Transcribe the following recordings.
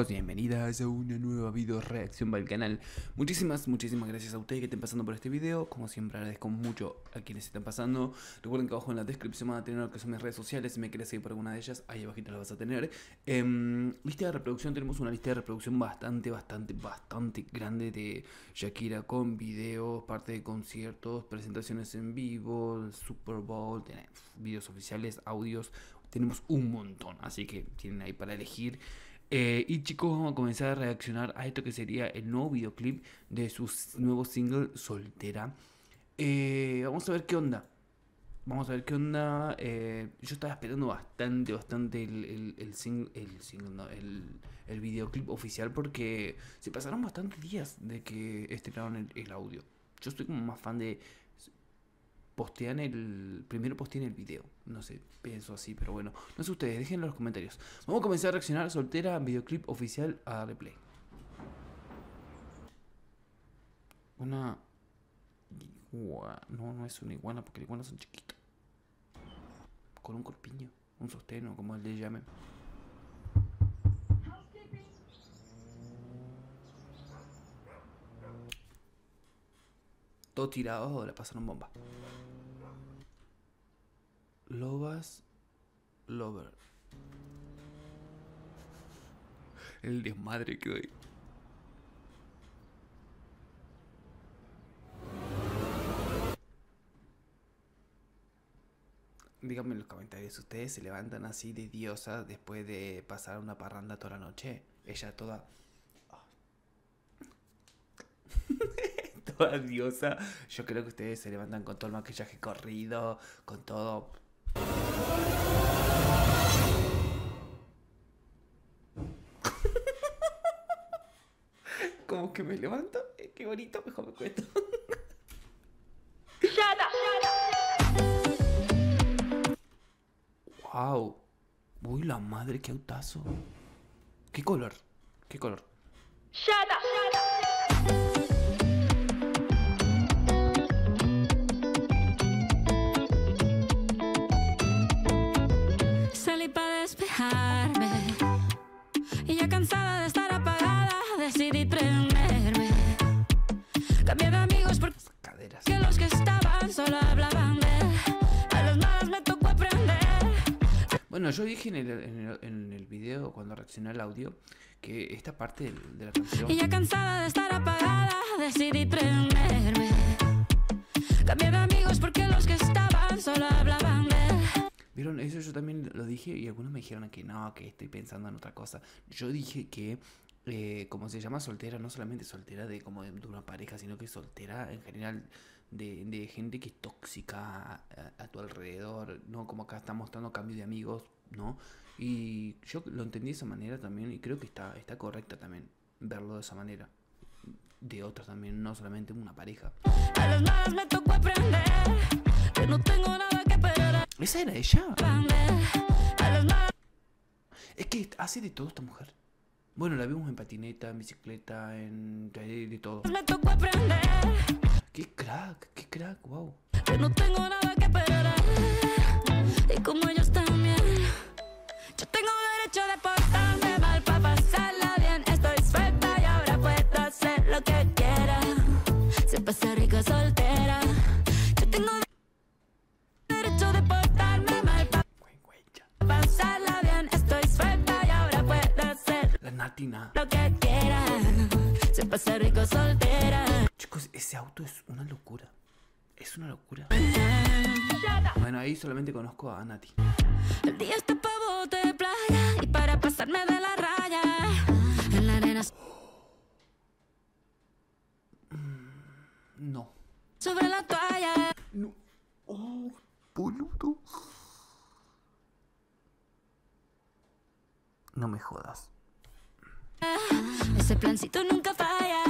todos, bienvenidas a una nueva video reacción para el canal. Muchísimas gracias a ustedes que estén pasando por este video. Como siempre agradezco mucho a quienes están pasando. Recuerden que abajo en la descripción van a tener lo que son mis redes sociales. Si me quieres seguir por alguna de ellas, ahí abajito las vas a tener. Lista de reproducción, tenemos una lista de reproducción bastante grande de Shakira, con videos, parte de conciertos, presentaciones en vivo, Super Bowl, videos oficiales, audios. Tenemos un montón, así que tienen ahí para elegir. Y chicos, vamos a comenzar a reaccionar a esto que sería el nuevo videoclip de su nuevo single, Soltera. Vamos a ver qué onda. Yo estaba esperando bastante el videoclip oficial, porque se pasaron bastantes días de que estrenaron el audio. Yo estoy como más fan de... Primero postean el video. No sé, pienso así, pero bueno. No sé ustedes, déjenlo en los comentarios. Vamos a comenzar a reaccionar a Soltera, videoclip oficial, a darle play. Una... No, no es una iguana, porque las iguanas son chiquitas. Con un corpiño, un sosteno, como le llamen. Todo tirado, la pasaron bomba. Lobas Lover. El desmadre que doy. Díganme en los comentarios, ¿ustedes se levantan así de diosa después de pasar una parranda toda la noche? Ella toda... toda diosa. Yo creo que ustedes se levantan con todo el maquillaje corrido, con todo... Como que me levanto, qué bonito, mejor me cuento. Wow. Uy, la madre, qué autazo. Qué color, qué color. Salí para despejarme y ya cansada de estar apagada, decidí prenderme. Cambié de amigos porque caderas, que los que estaban solo hablaban de él. A los malos me tocó aprender. Bueno, yo dije en el video, cuando reaccioné al audio, que esta parte de la canción... Y ya cansada de estar apagada, decidí prenderme. Cambié de amigos porque los que estaban solo hablaban de él. ¿Vieron? Eso yo también lo dije y algunos me dijeron que no, que estoy pensando en otra cosa. Yo dije que... como se llama soltera, no solamente soltera de como de una pareja, sino que soltera en general de gente que es tóxica a tu alrededor, ¿no? Como acá está mostrando cambio de amigos, ¿no? Y yo lo entendí de esa manera también, y creo que está correcta también verlo de esa manera. De otros también, no solamente una pareja. A las malas me tocó aprender que no tengo nada que perder. ¿Esa era ella? Es que hace de todo esta mujer. Bueno, la vimos en patineta, en bicicleta, en... de todo. Me tocó aprender. Qué crack, wow. Que no tengo nada que perder. Y como ellos también. Yo tengo derecho de portarme mal para pasarla bien. Estoy suelta y ahora puedo hacer lo que quiera. Se pasa rica soltera. Yo tengo derecho de portarme mal para pasarla bien. Estoy suelta y ahora puedo hacer Natina. Lo que quieran, se pasa rico soltera. Chicos, ese auto es una locura. Es una locura. Bueno, ahí solamente conozco a Nati. El día está pavo de playa y para pasarme de la raya. En la arena. No. Sobre la toalla. No. Oh, boludo. No me jodas. Ese plancito nunca falla.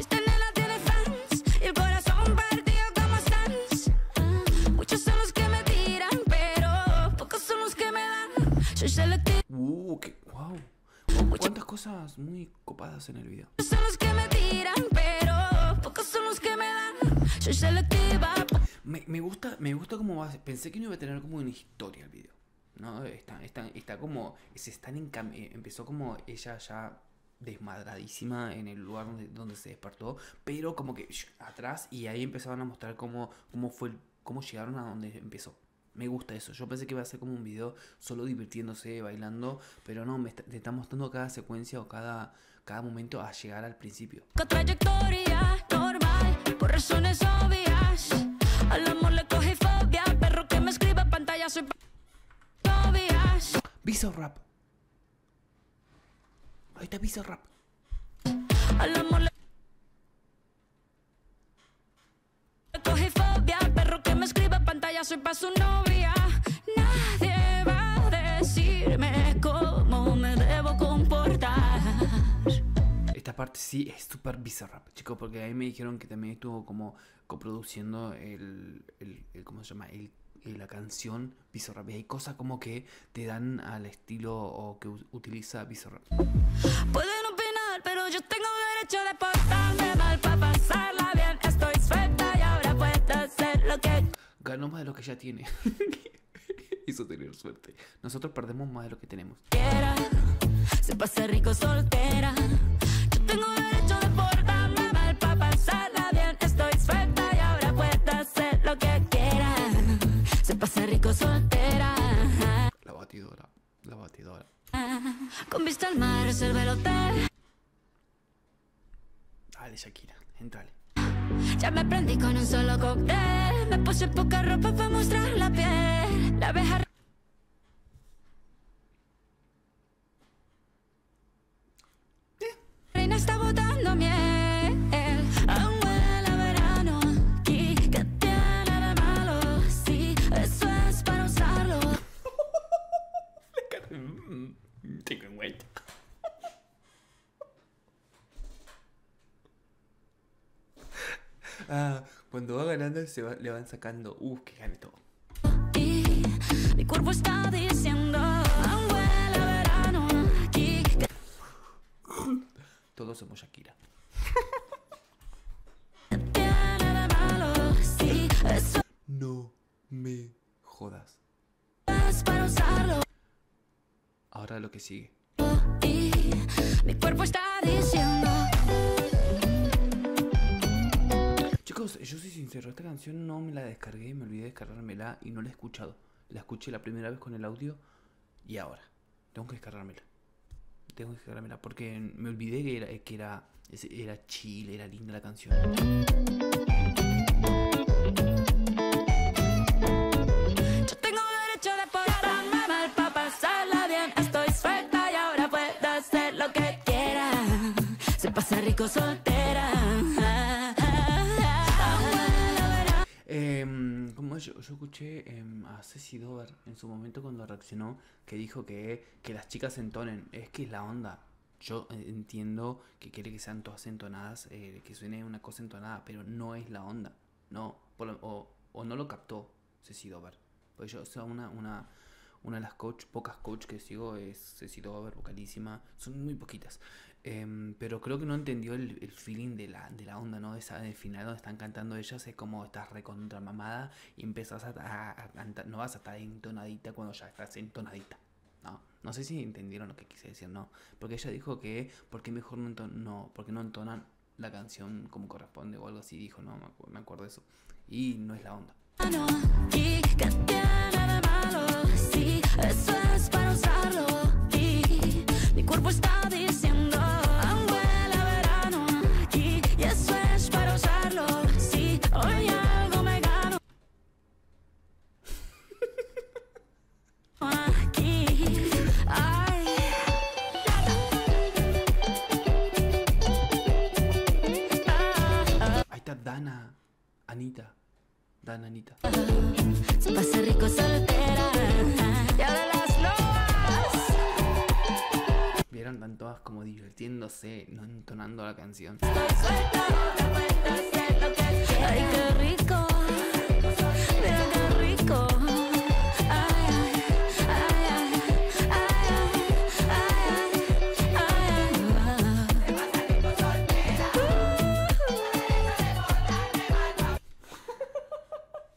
Esta nena tiene fans y el corazón partido como Sans. Muchos son los que me tiran, pero pocos son los que me dan. Yo ya le tiro. Qué wow. Cuántas cosas muy copadas en el video. Son los que me tiran, pero pocos son los que me dan. Yo ya le tiro. Me gusta cómo va. Pensé que no iba a tener como una historia el video. ¿no? Está como, empezó como ella ya desmadradísima en el lugar donde se despertó, pero como que atrás, y ahí empezaban a mostrar cómo llegaron a donde empezó. Me gusta eso. Yo pensé que iba a ser como un video solo divirtiéndose, bailando, pero no, te está mostrando cada secuencia o cada momento a llegar al principio. Con trayectoria normal, por razones obvias, al amor le coge fobia, perro que me escribe pantalla soy obvias. Bizarrap. Ahí está Bizarrap. Al amor le coge fobia, perro que me escribe pantalla soy pa' su novia. Nadie va a decirme cómo me debo comportar. Esta parte sí es súper Bizarrap, chicos, porque ahí me dijeron que también estuvo como coproduciendo ¿cómo se llama? La canción Bizarrap. Y hay cosas como que te dan al estilo o que utiliza Bizarrap. Pueden opinar, pero yo tengo derecho de portarme mal para pasarla bien. Estoy suelta y ahora puedo hacer lo que... Ganó más de lo que ya tiene. Hizo tener suerte. Nosotros perdemos más de lo que tenemos. Quiera, se pasa rico soltera. Yo tengo derecho de portarme mal para pasarla bien. Estoy suelta y ahora puedo hacer lo que quiera. Se pasa rico soltera. La batidora, la batidora. Con vista al mar, reserva el hotel. Dale, Shakira, entrale. Ya me prendí con un solo cóctel. Me puse poca ropa para mostrar la piel. La abeja. Reina está botando miel. Aún huele a verano. ¿Qué tiene de malo? Sí, eso es para usarlo. Tengo en cuenta. Ah, cuando va ganando le van sacando. Que gane todo. Y mi cuerpo está diciendo aún huele a verano aquí. Todos somos Shakira. No me jodas. Ahora lo que sigue. Y mi cuerpo está diciendo. Chicos, yo soy sincero, esta canción no me la descargué, me olvidé de descargármela y no la he escuchado. La escuché la primera vez con el audio y ahora tengo que descargármela. Tengo que descargármela porque me olvidé que era chill, era linda la canción. Yo tengo derecho de portarme mal para pasarla bien. Estoy suelta y ahora puedo hacer lo que quiera. Se pasa rico soltera. Yo escuché a Ceci Dover en su momento cuando reaccionó, que dijo que las chicas se entonen. Es que es la onda. Yo entiendo que quiere que sean todas entonadas, que suene una cosa entonada, pero no es la onda. No, o no lo captó Ceci Dover. Porque yo, o sea, una de las pocas coach que sigo es Ceci Dover, vocalísima. Son muy poquitas. Pero creo que no entendió el feeling de la onda, ¿no? Esa del final donde están cantando ellas, es como estás recontra mamada y empezás a cantar. No vas a estar entonadita cuando ya estás entonadita. No, no sé si entendieron lo que quise decir, no. Porque ella dijo que, ¿por qué mejor no entonan la canción como corresponde o algo así? Dijo, no, me acuerdo de eso. Y no es la onda. Eso es para usarlo aquí. Mi cuerpo está diciendo aún huele a verano aquí. Y eso es para usarlo. Si hoy algo me gano aquí. Ay. Ahí está Dana, Anita. Dana, Anita. Se pasa rico soltera. Y ahora las lobas. Vieron, tan todas como divirtiéndose, no entonando la canción. Estoy suelta, no puedo hacer lo que quiera. Ay, qué rico. Mira qué rico. Ay, ay, ay, ay, ay, ay. Se pasa rico soltera.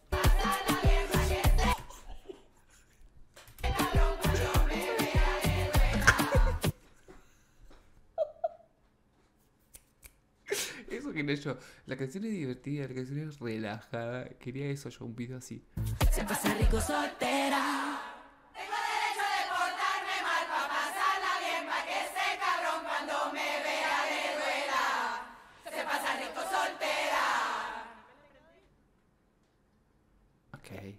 Pásala bien, valiente. imaginé yo. La canción es divertida, la canción es relajada. Quería eso yo, un video así. Se pasa rico soltera. Tengo derecho de portarme mal pa' pasarla bien, pa' que ese cabrón cuando me vea le duela. Se pasa rico soltera. Ok.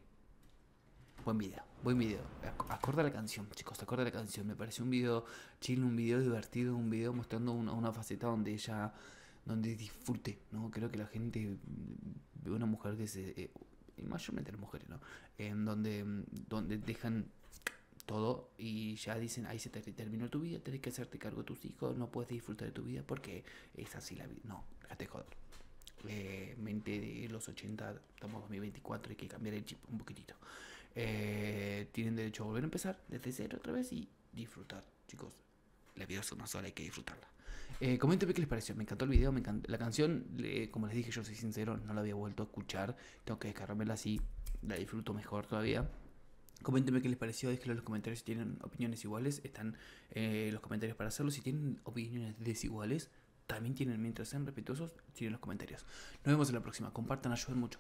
Buen video. Buen video, acorde a la canción, chicos, acorde a la canción. Me pareció un video chill, un video divertido, un video mostrando una faceta donde ella, donde disfrute, ¿no? Creo que la gente, una mujer que se, mayormente las mujeres, ¿no? Donde dejan todo y ya dicen, ahí se te terminó tu vida, tenés que hacerte cargo de tus hijos, no puedes disfrutar de tu vida porque es así la vida. No, déjate joder. Mente de los 80, estamos 2024, hay que cambiar el chip un poquitito. Tienen derecho a volver a empezar desde cero otra vez y disfrutar, chicos. La vida es una sola, hay que disfrutarla. Coméntame qué les pareció, me encantó el video, me encantó la canción. Como les dije, yo soy sincero, no la había vuelto a escuchar, tengo que descargármela así, la disfruto mejor todavía. Coméntenme qué les pareció, déjenlo en los comentarios si tienen opiniones iguales, están los comentarios para hacerlo. Si tienen opiniones desiguales, también tienen, mientras sean respetuosos, tienen los comentarios. Nos vemos en la próxima. Compartan, ayuden mucho.